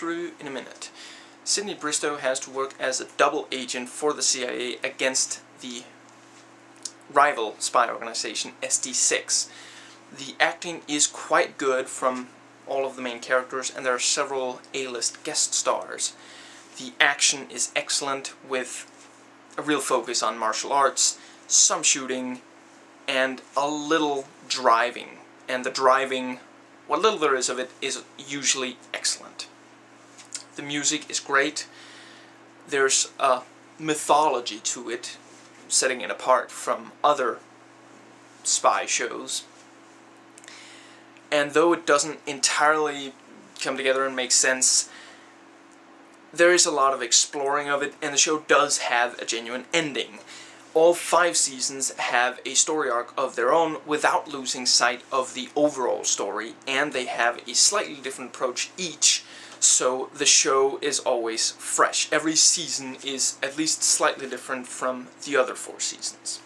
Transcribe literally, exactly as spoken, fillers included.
Bristow's review in a minute. Sydney Bristow has to work as a double agent for the C I A against the rival spy organization S D six. The acting is quite good from all of the main characters, and there are several A-list guest stars. The action is excellent, with a real focus on martial arts, some shooting, and a little driving. And the driving, what little there is of it, is usually excellent. The music is great. There's a mythology to it, setting it apart from other spy shows. And though it doesn't entirely come together and make sense, there is a lot of exploring of it, and the show does have a genuine ending. All five seasons have a story arc of their own without losing sight of the overall story, and they have a slightly different approach each, so the show is always fresh. Every season is at least slightly different from the other four seasons.